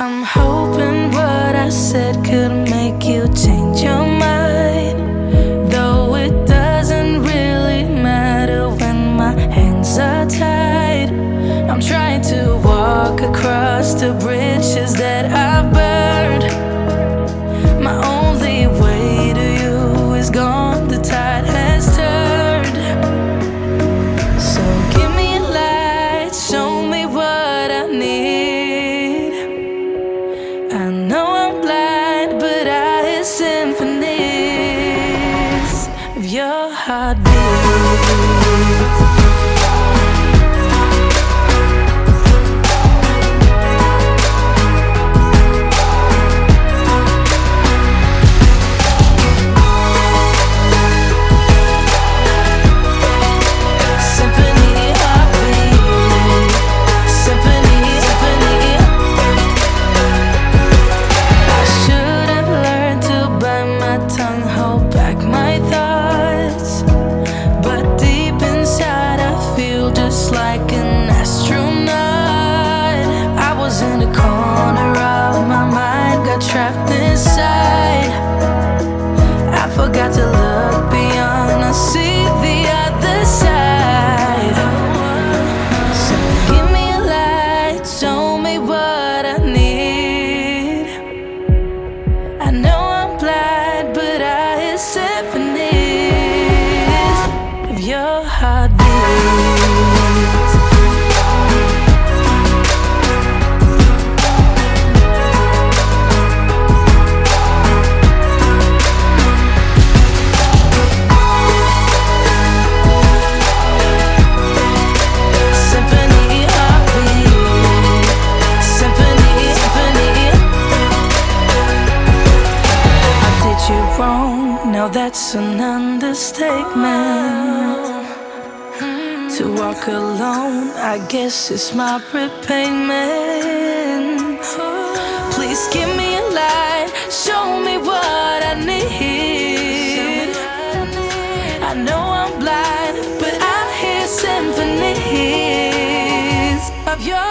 I'm hoping what I said could make you change your mind, though it doesn't really matter when my hands are tied. I'm trying to walk across the bridges that I've burned. My only way to you is gone, the tide has turned. So give me a light, show me what I need. I know I'm blind, but I hear symphonies of your heartbeat. Trapped inside, I forgot to look beyond. I see the other side. So give me a light, show me what I need. I know I'm blind, but I hear symphonies of your heartbeat. Now that's an understatement. To walk alone, I guess it's my repayment. Please give me a light, show me what I need. I know I'm blind, but I hear symphonies of your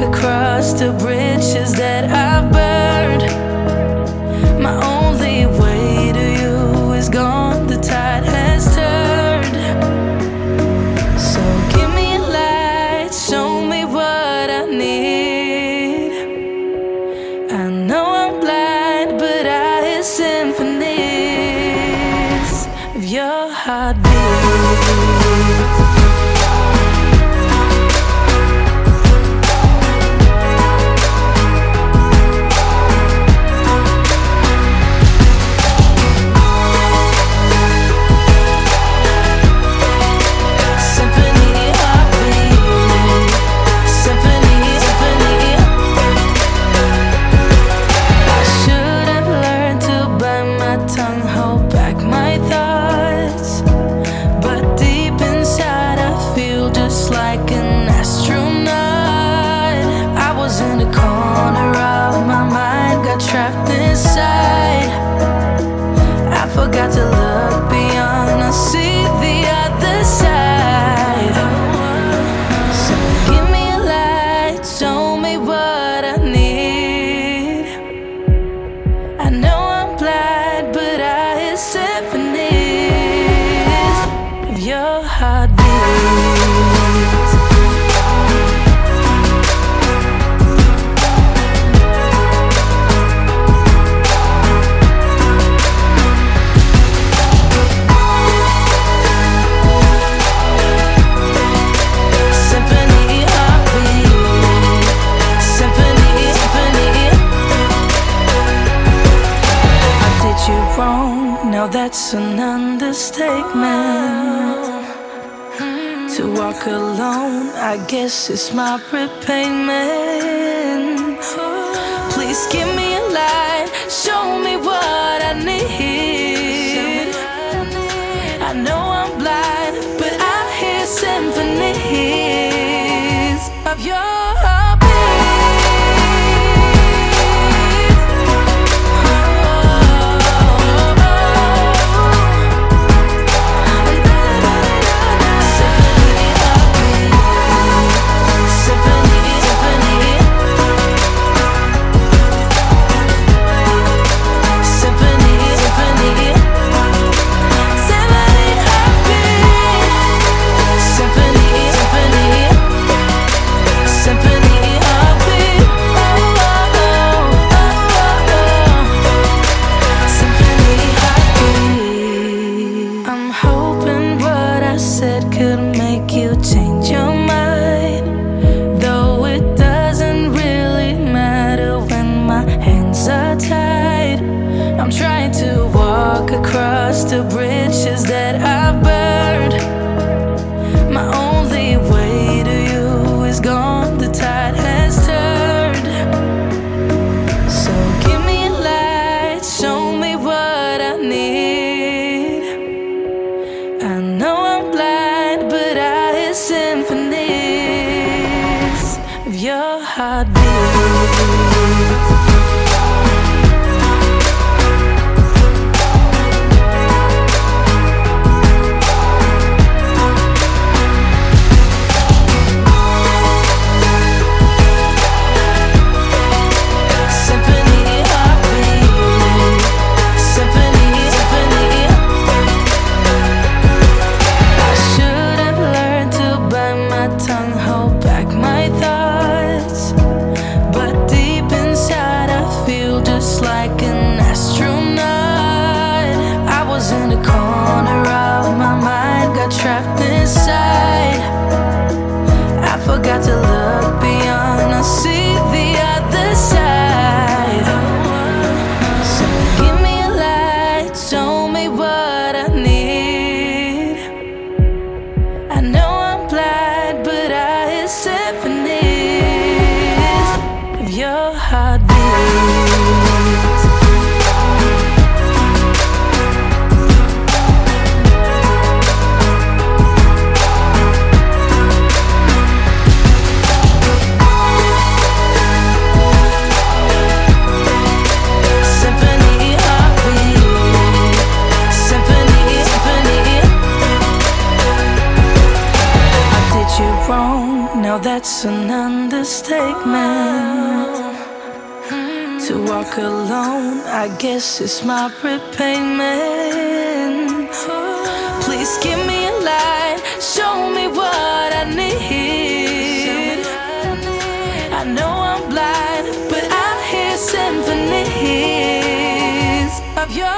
across the bridges that I've burned. My only way to you is gone, the tide has turned. So give me a light, show me what I need. I know I'm blind, but I hear symphonies of your heartbeat. Hold back my thoughts, but deep inside It's an understatement to walk alone. I guess it's my repayment. Please give me a light, show me what I need. I know I'm blind, but I hear symphonies of your across the bridges that I've burned. My only way to you is gone, the tide has turned. So give me a light, show me what I need. I know I'm blind, but I hear symphonies of your heartbeat. Trapped inside, I forgot to look beyond. I see the other side. So give me a light, show me what I need. I know I'm blind, but I hear symphonies of your heartbeat. Now that's an understatement. To walk alone, I guess it's my repayment. Please give me a light, show me what I need. I know I'm blind, but I hear symphonies of your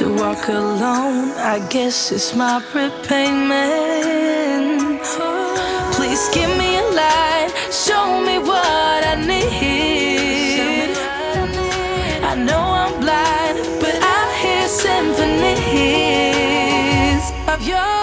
To walk alone, I guess it's my repayment. Please give me a light, show me what I need. I know I'm blind, but I hear symphonies of your